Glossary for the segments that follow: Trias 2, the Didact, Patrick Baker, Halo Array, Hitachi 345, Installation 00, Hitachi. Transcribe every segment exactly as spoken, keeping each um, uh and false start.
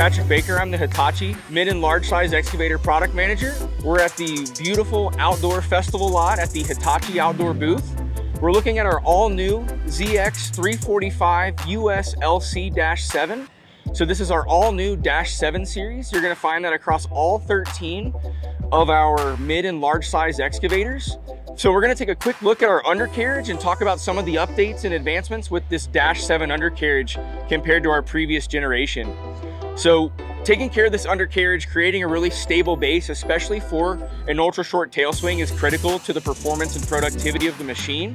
Patrick Baker. I'm the Hitachi mid and large size excavator product manager. We're at the beautiful outdoor festival lot at the Hitachi outdoor booth. We're looking at our all new Z X three forty-five U S L C seven. So this is our all new dash seven series. You're gonna find that across all thirteen of our mid and large size excavators. So we're gonna take a quick look at our undercarriage and talk about some of the updates and advancements with this dash seven undercarriage compared to our previous generation. So taking care of this undercarriage, creating a really stable base, especially for an ultra short tail swing, is critical to the performance and productivity of the machine.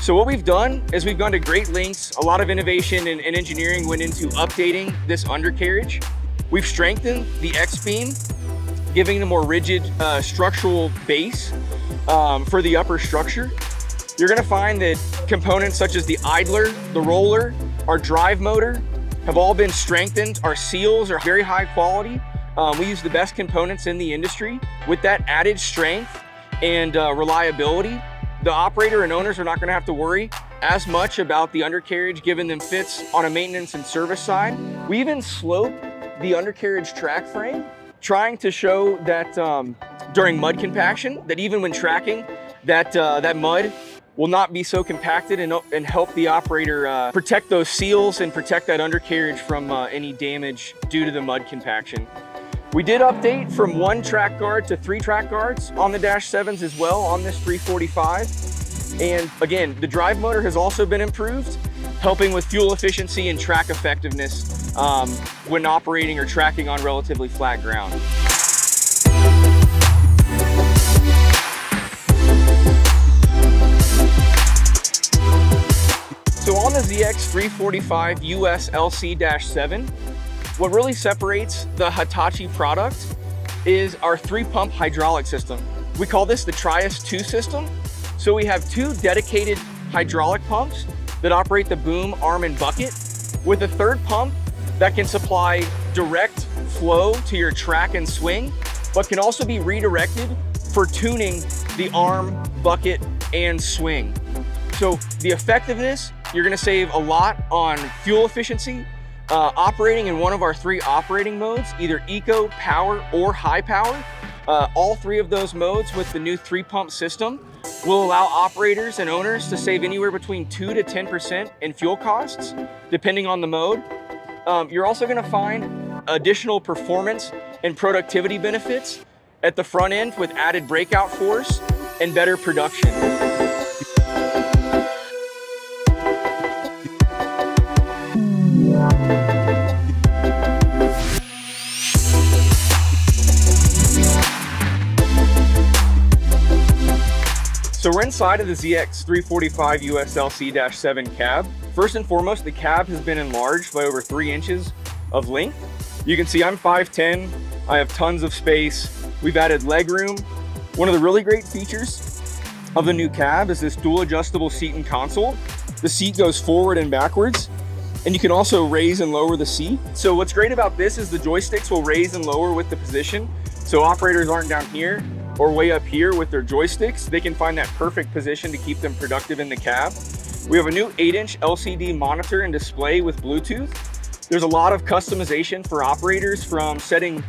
So what we've done is we've gone to great lengths. A lot of innovation and, and engineering went into updating this undercarriage. We've strengthened the X-beam, giving it a more rigid uh, structural base. Um, for the upper structure, you're going to find that components such as the idler, the roller, our drive motor have all been strengthened. Our seals are very high quality. Um, we use the best components in the industry. With that added strength and uh, reliability, the operator and owners are not going to have to worry as much about the undercarriage, giving them fits on a maintenance and service side. We even slope the undercarriage track frame, trying to show that um, during mud compaction, that even when tracking, that uh, that mud will not be so compacted and, and help the operator uh, protect those seals and protect that undercarriage from uh, any damage due to the mud compaction. We did update from one track guard to three track guards on the dash sevens as well on this three forty-five. And again, the drive motor has also been improved, helping with fuel efficiency and track effectiveness um, when operating or tracking on relatively flat ground. So on the Z X three forty-five U S L C seven, what really separates the Hitachi product is our three pump hydraulic system. We call this the Trias two system. So we have two dedicated hydraulic pumps that operate the boom, arm, and bucket, with a third pump that can supply direct flow to your track and swing, but can also be redirected for tuning the arm, bucket, and swing. So the effectiveness, you're gonna save a lot on fuel efficiency, uh, operating in one of our three operating modes, either eco, power, or high power. Uh, all three of those modes with the new three pump system will allow operators and owners to save anywhere between two to ten percent in fuel costs, depending on the mode. Um, you're also gonna find additional performance and productivity benefits at the front end with added breakout force and better production. So we're inside of the Z X three forty-five U S L C seven cab. First and foremost, the cab has been enlarged by over three inches of length. You can see I'm five ten, I have tons of space. We've added legroom. One of the really great features of the new cab is this dual adjustable seat and console. The seat goes forward and backwards, and you can also raise and lower the seat. So what's great about this is the joysticks will raise and lower with the position. So operators aren't down here or way up here with their joysticks. They can find that perfect position to keep them productive in the cab. We have a new eight inch L C D monitor and display with Bluetooth. There's a lot of customization for operators, from setting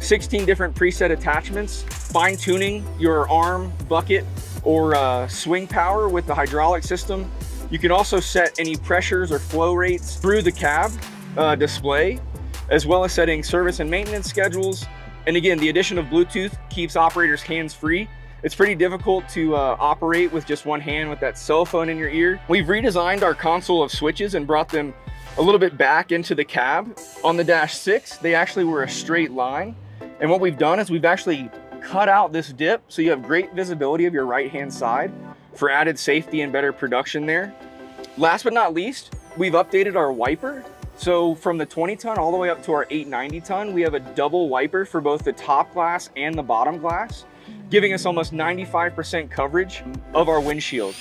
sixteen different preset attachments, fine tuning your arm, bucket, or uh, swing power with the hydraulic system. You can also set any pressures or flow rates through the cab uh, display, as well as setting service and maintenance schedules. And again, the addition of Bluetooth keeps operators hands-free. It's pretty difficult to uh, operate with just one hand with that cell phone in your ear. We've redesigned our console of switches and brought them a little bit back into the cab. On the dash six, they actually were a straight line. And what we've done is we've actually cut out this dip, so you have great visibility of your right-hand side for added safety and better production there. Last but not least, we've updated our wiper. So from the twenty ton all the way up to our eight ninety ton, we have a double wiper for both the top glass and the bottom glass, giving us almost ninety-five percent coverage of our windshield.